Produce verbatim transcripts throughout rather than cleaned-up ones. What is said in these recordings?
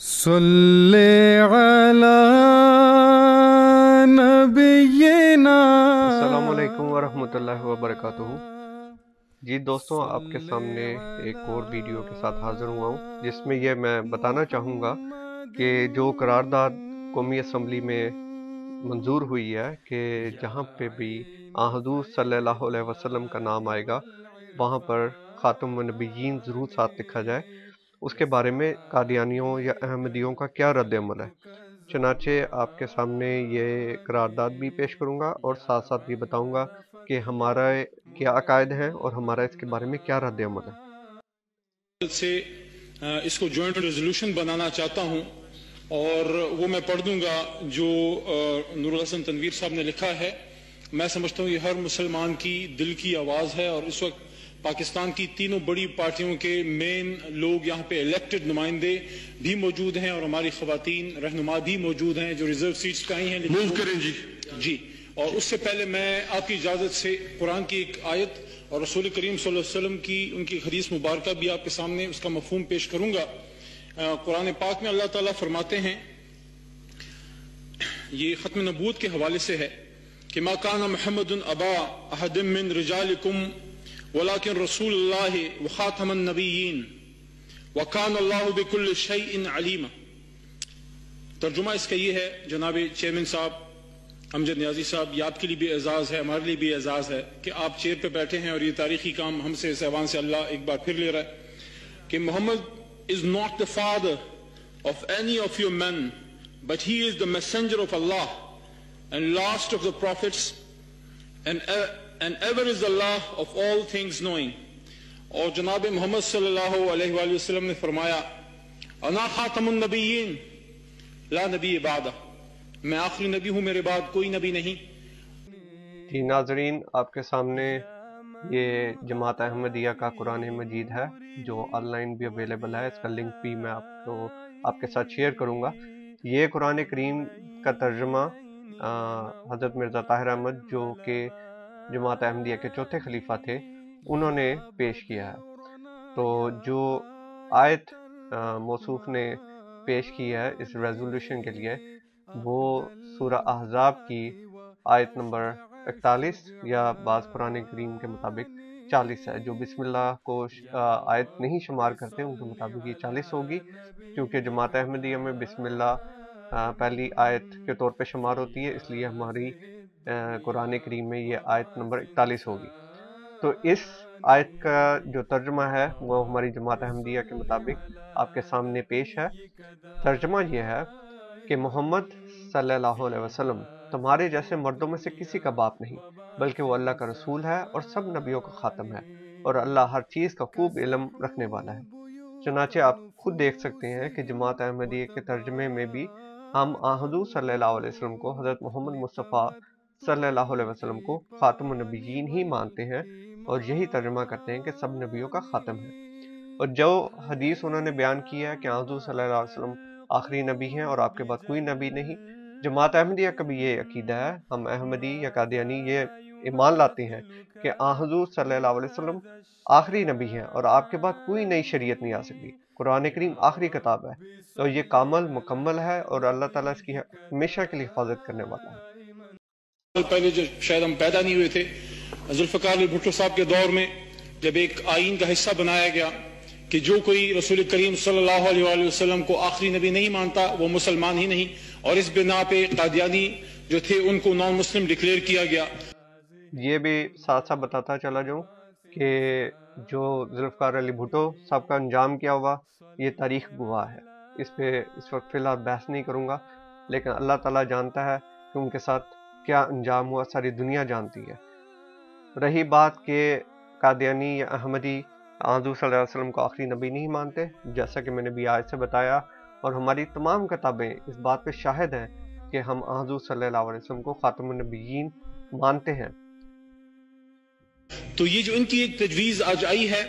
सल्ले अला नबिय्यिना। अस्सलामु अलैकुम वरहमतुल्लाहि वबरकातुहू। जी दोस्तों, आपके सामने एक और वीडियो के साथ हाज़िर हुआ हूँ, जिसमें यह मैं बताना चाहूँगा कि जो करारदाद कौमी असम्बली में मंजूर हुई है कि जहाँ पे भी हुज़ूर सल्लल्लाहु अलैहि वसल्लम का नाम आएगा वहाँ पर खातमन-नबिय्यीन ज़रूर साथ लिखा जाए, उसके बारे में कादियानियों या अहमदियों का क्या रद्द अमल है। चनाचे आपके सामने ये करारदाद भी पेश करूँगा और साथ साथ ये बताऊँगा कि हमारा क्या अकायद है और हमारा इसके बारे में क्या रद्द अमल है। से इसको जॉइंट रेजोल्यूशन बनाना चाहता हूँ और वो मैं पढ़ दूँगा जो नूरुल हसन तनवीर साहब ने लिखा है। मैं समझता हूँ ये हर मुसलमान की दिल की आवाज़ है और इस वक्त पाकिस्तान की तीनों बड़ी पार्टियों के मेन लोग यहाँ पे इलेक्टेड नुमाइंदे भी मौजूद हैं और हमारी खवातीन रहनुमा भी मौजूद हैं जो रिजर्व सीट्स का ही हैं। मूव करें जी जी। और उससे पहले मैं आपकी इजाज़त से कुरान की एक आयत और रसूल करीम सल्लल्लाहु अलैहि वसल्लम की उनकी हदीस मुबारक भी आपके सामने उसका मफहूम पेश करूँगा। कुरान पाक में अल्लाह ताला फरमाते हैं, ये खत्म नबूवत के हवाले से है कि मा कान मुहम्मदुन अबा अहदिम मिन रिजालिकुम वलाकिन रसूलुल्लाह व खातमन नबिय्यीन व कान अल्लाहु बिकुल्लि शैइन अलीमा। तर्जुमा इसका ये है, जनाब चेयरमैन साहब अमजद न्याजी साहब, ये आपके लिए भी एजाज़ है, हमारे लिए भी एजाज़ है कि आप चेयर पर बैठे हैं और ये तारीखी काम हमसे सहवान से अल्लाह एक बार फिर ले रहा है कि Mohammad is not the father of any of your man but he is the messenger of Allah and last of the prophets and And ever is Allah of all things knowing. और जनाब मोहम्मद सल्लल्लाहु अलैहि वसल्लम ने फरमाया, अना खातमुन नबिय्यीन ला नबी इबादा, मैं आखिरी नबी हूँ, मेरे बाद कोई नबी नहीं। जी नाजरीन, आपके सामने ये जमात अहमदिया का कुरान मजीद है जो ऑनलाइन भी अवेलेबल है, इसका लिंक भी मैं आपको तो, आपके साथ शेयर करूँगा। ये कुरान करीम का तर्जुमा हज़रत मिर्ज़ा ताहिर अहमद जो कि जमात अहमदिया के चौथे खलीफा थे, उन्होंने पेश किया है। तो जो आयत मौसूफ ने पेश की है इस रेजोल्यूशन के लिए, वो सूरह अहज़ाब की आयत नंबर इकतालीस या बाज़ कुरान करीम के मुताबिक चालीस है। जो बिस्मिल्लाह को आयत नहीं शुमार करते उनके मुताबिक ये चालीस होगी, क्योंकि जमात अहमदिया में बिस्मिल्लाह पहली आयत के तौर पे शुमार होती है, इसलिए हमारी कुरान करीम में ये आयत नंबर इकतालीस होगी। तो इस आयत का जो तर्जमा है वो हमारी जमात अहमदिया के मुताबिक आपके सामने पेश है। तर्जमा ये है कि मोहम्मद सल्लल्लाहु अलैहि वसल्लम तुम्हारे जैसे मर्दों में से किसी का बाप नहीं, बल्कि वो अल्लाह का रसूल है और सब नबियों का ख़ातम है, और अल्लाह हर चीज़ का खूब इलम रखने वाला है। चुनाचे आप खुद देख सकते हैं कि जमात अहमदिया के तर्जमे में भी हम हुज़ूर सल्लल्लाहु अलैहि वसल्लम को, हज़रत मोहम्मद मुस्तफ़ा सल्लल्लाहु अलैहि वसल्लम को खातमुन नबिय्यीन ही मानते हैं और यही तर्जमा करते हैं कि सब नबियों का खातम है। और जो हदीस उन्होंने बयान किया है कि हुज़ूर सल्लल्लाहु अलैहि वसल्लम आखिरी नबी हैं और आपके बाद कोई नबी नहीं, जमात अहमदिया का भी ये अकीदा है। हम अहमदी या कादियानी ये ईमान लाते हैं कि हुज़ूर सल्लल्लाहु अलैहि वसल्लम आखिरी नबी हैं और आपके बाद कोई नई शरीयत नहीं आ सकती। कुरान करीम आखिरी किताब है तो ये कामल मुकम्मल है और अल्लाह ताला इसकी हमेशा के लिए हिफाजत करने वाला है। पहले जो शायद हम पैदा नहीं हुए थे, जुल्फकार अली भुट्टो साहब के दौर में जब एक आइन का हिस्सा बनाया गया कि जो कोई रसूल करीम सल्लल्लाहु अलैहि वसल्लम को आखिरी नबी नहीं मानता वो मुसलमान ही नहीं, और इस बिना पे कादियानी जो थे उनको नॉन मुस्लिम डिक्लेयर किया गया। ये भी साथ साथ बताता चला जाऊँ कि जो जुल्फकार अली भुट्टो साहब का अंजाम किया हुआ ये तारीख गुवाह है। इस पे इस वक्त फिलहाल बहस नहीं करूँगा, लेकिन अल्लाह ताला जानता है कि उनके साथ क्या अंजाम हुआ, सारी दुनिया जानती है। रही बात के कादियानी या अहमदी हुज़ूर सल्लल्लाहु अलैहि वसल्लम को आखिरी नबी नहीं मानते, जैसा कि मैंने भी आज से बताया, और हमारी तमाम किताबें इस बात पे शाहिद हैं कि हम हुज़ूर सल्लल्लाहु अलैहि वसल्लम को खातमुन नबिय्यीन मानते हैं। तो ये जो इनकी एक तजवीज़ आज आई है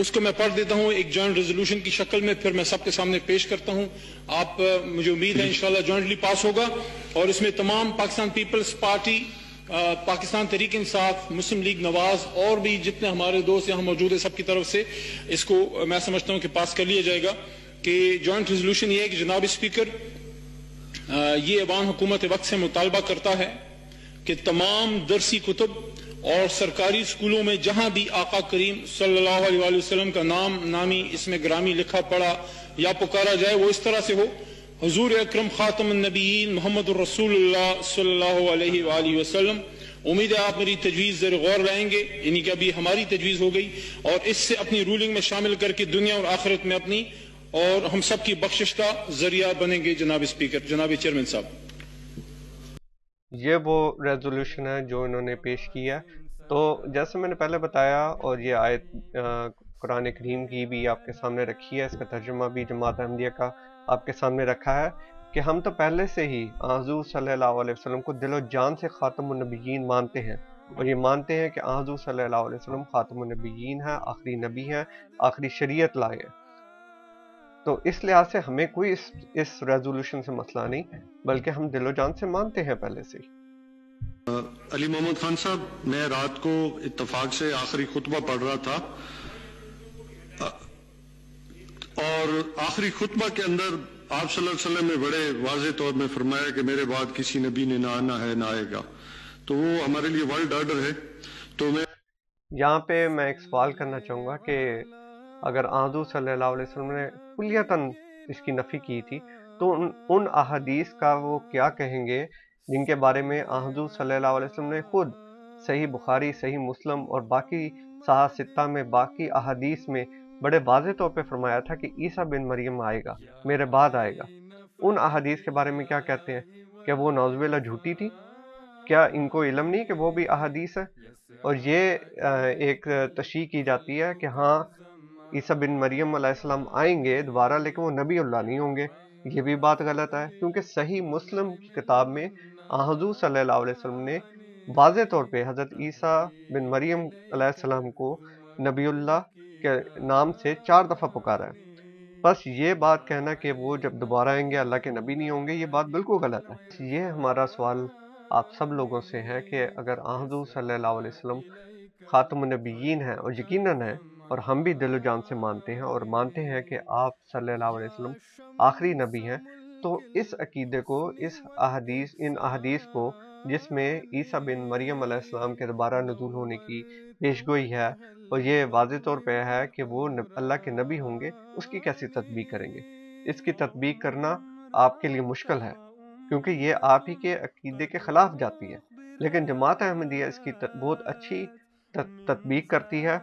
उसको मैं पढ़ देता हूँ एक जॉइंट रेजोल्यूशन की शक्ल में, फिर मैं सबके सामने पेश करता हूँ। आप, मुझे उम्मीद है इंशाल्लाह जॉइंटली पास होगा और इसमें तमाम Pakistan peoples party, Pakistan Tehreek Insaf, Muslim league Nawaz और भी जितने हमारे दोस्त यहाँ मौजूद हैं सबकी तरफ से इसको मैं समझता हूँ कि पास कर लिया जाएगा। कि जॉइंट रेजोल्यूशन ये है कि जनाब स्पीकर, ये अवाम हुकूमत वक्त से मुतालबा करता है कि तमाम दरसी कुतुब और सरकारी स्कूलों में जहाँ भी आका करीम सल्लल्लाहु अलैहि वसल्लम का नाम नामी इसमें ग्रामी लिखा पड़ा या पुकारा जाए वो इस तरह से हो, हुजूर अकरम खातमन-नबीयीन मोहम्मद रसूलुल्लाह सल्लल्लाहु अलैहि वसल्लम। उम्मीद है आप मेरी तजवीज़ ज़रूर गौर लाएंगे, यानी कि अभी हमारी तजवीज़ हो गई, और इससे अपनी रूलिंग में शामिल करके दुनिया और आखिरत में अपनी और हम सब की बख्शिश का जरिया बनेंगे। जनाब स्पीकर, जनाब चेयरमैन साहब, ये वो रेजोल्यूशन है जो इन्होंने पेश किया। तो जैसे मैंने पहले बताया, और ये आयत कुरान करीम की भी आपके सामने रखी है, इसका तर्जुमा भी जमात अहमदिया का आपके सामने रखा है कि हम तो पहले से ही हुज़ूर सल्लल्लाहु अलैहि वसल्लम को दिलो जान से ख़ातमुन्नबिय्यीन मानते हैं, और ये मानते हैं कि हुज़ूर सल्लल्लाहु अलैहि वसल्लम ख़ातमुन्नबिय्यीन है, आखिरी नबी हैं, आखिरी शरीयत लाए। तो इस लिहाज से हमें कोई इस इस रेजोल्यूशन से मसला नहीं, बल्कि हम दिलो जान से मानते हैं पहले से ही। अली मोहम्मद खान साहब, मैं रात को इत्तफाक से आखिरी खुतबा पढ़ रहा था, और आखिरी खुतबा के अंदर आप सल्लल्लाहु अलैहि वसल्लम ने बड़े वाज़े तौर में फरमाया कि मेरे बाद किसी नबी ने ना आना है ना आएगा, तो वो हमारे लिए वर्ल्ड ऑर्डर है। तो मैं यहाँ पे मैं एक सवाल करना चाहूँगा कि अगर हुज़ूर सल्लल्लाहु अलैहि वसल्लम ने कुल्लियतन इसकी नफ़ी की थी, तो उन उन अहादीस का वो क्या कहेंगे जिनके बारे में हुज़ूर सल्लल्लाहु अलैहि वसल्लम ने खुद सही बुखारी, सही मुस्लिम और बाकी साहा सित्ता में, बाकी अहादीस में बड़े वाज़े तौर पे फरमाया था कि ईसा बिन मरियम आएगा, मेरे बाद आएगा। उन अहादीस के बारे में क्या कहते हैं? क्या वो नौज़ुबिल्लाह झूठी थी? क्या इनको इलम नहीं कि वो भी अहादीस है? और ये एक तशरीह की जाती है कि हाँ, ईसा बिन मरियम अलैहिस्सलाम आएंगे दोबारा, लेकिन वो नबी अल्लाह नहीं होंगे। ये भी बात गलत है, क्योंकि सही मुस्लिम की किताब में हुज़ूर सल्लल्लाहु अलैहि वसल्लम ने वाज़े तौर पर हज़रत ईसा बिन मरियम अलैहिस्सलाम को नबीउल्लाह के नाम से चार दफ़ा पुकारा है। बस ये बात कहना कि वो जब दोबारा आएंगे अल्लाह के नबी नहीं होंगे, ये बात बिल्कुल गलत है। ये हमारा सवाल आप सब लोगों से है कि अगर हुज़ूर सल्लल्लाहु अलैहि वसल्लम ख़ातमुन्नबिय्यीन हैं, और यकीनन है, और हम भी दिलो जान से मानते हैं और मानते हैं कि आप सल्लल्लाहु अलैहि वसल्लम आखिरी नबी हैं, तो इस अकीदे को, इस अहदीस इन अहदीस को जिसमें ईसा बिन मरियम अलैहिस्सलाम के दोबारा नज़ूल होने की पेशगोई है और ये वाज़े तौर पर है कि वो अल्लाह के नबी होंगे, उसकी कैसी तदबीक करेंगे? इसकी तदबीक करना आपके लिए मुश्किल है, क्योंकि ये आप ही के अकीदे के ख़िलाफ़ जाती है। लेकिन जमात अहमदिया इसकी बहुत अच्छी तदबीक करती है,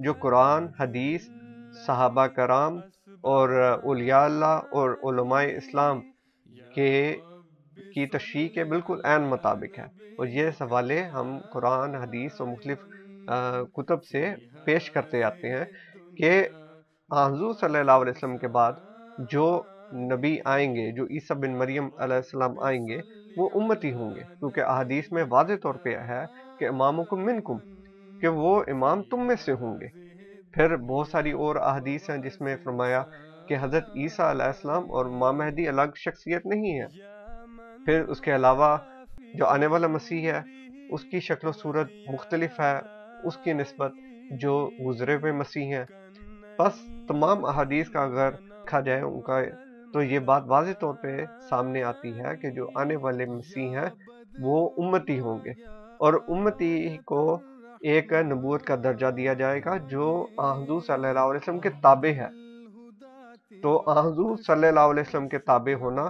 जो कुरान, हदीस, सहाबा कराम और औलिया अल्लाह और उलमाए इस्लाम के की तशरीह के बिल्कुल ऐन मुताबिक है। और ये सवाले हम कुरान, हदीस और मुख्तलिफ कुतब से पेश करते जाते हैं कि हुज़ूर सल्लल्लाहु अलैहि वसल्लम के बाद जो नबी आएंगे, जो ईसा बिन मरियम अलैहिस्सलाम आएंगे, वो उम्मती होंगे, क्योंकि अहादीस में वाज़े तौर पे है कि इमामुकुम मिनकुम, कि वो इमाम तुम में से होंगे। फिर बहुत सारी और अहादीस हैं जिसमें फरमाया कि हज़रत ईसा अलैहिस्सलाम और इमाम महदी अलग शख्सियत नहीं है। फिर उसके अलावा जो आने वाला मसीह है उसकी शक्ल सूरत मुख्तलिफ है उसकी निस्बत जो गुजरे हुए मसीह हैं। बस तमाम अहादीस का अगर देखा जाए उनका, तो ये बात वाज़े तौर पे सामने आती है कि जो आने वाले मसीह हैं वो उम्मती होंगे, और उम्मती को एक नबूवत का दर्जा दिया जाएगा जो हुज़ूर सल्लल्लाहु अलैहि वसल्लम के ताबे है। तो हुज़ूर सल्लल्लाहु अलैहि वसल्लम के ताबे होना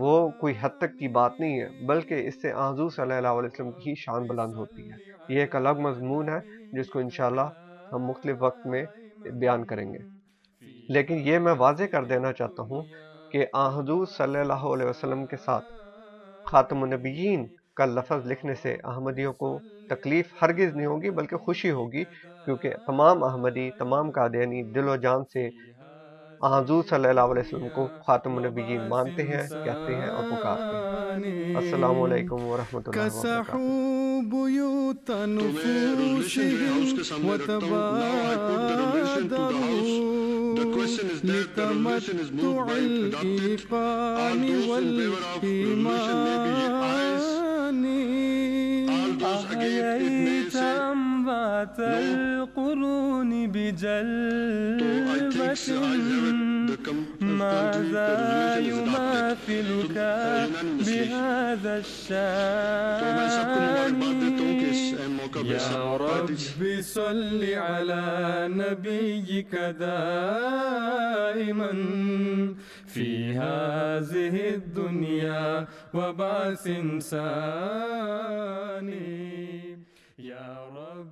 वो कोई हद तक की बात नहीं है, बल्कि इससे हुज़ूर सल्लल्लाहु अलैहि वसल्लम की ही शान बुलंद होती है। ये एक अलग मजमून है जिसको इंशाल्लाह हम मुख्तलिफ वक्त में बयान करेंगे, लेकिन ये मैं वाजे कर देना चाहता हूँ कि हुज़ूर सल्लल्लाहु अलैहि वसल्लम के साथ ख़ातमुन्नबिय्यीन का लफ्ज़ लिखने से अहमदियों को तकलीफ़ हरगिज़ नहीं होगी, बल्कि खुशी होगी, क्योंकि तमाम अहमदी, तमाम कादियानी दिलो जान से हुज़ूर सल्लल्लाहु अलैहि वसल्लम को ख़ातमुन्नबिय्यीन मानते हैं, कहते हैं और पुकारते हैं। अस्सलामु अलैकुम व रहमतुल्लाहि व बरकातहू। So I think I have it, the com- ماذا يماثلك بهذا الشان يا رب صل على نبيك دائما في هذه الدنيا وبعث إنساني يا رب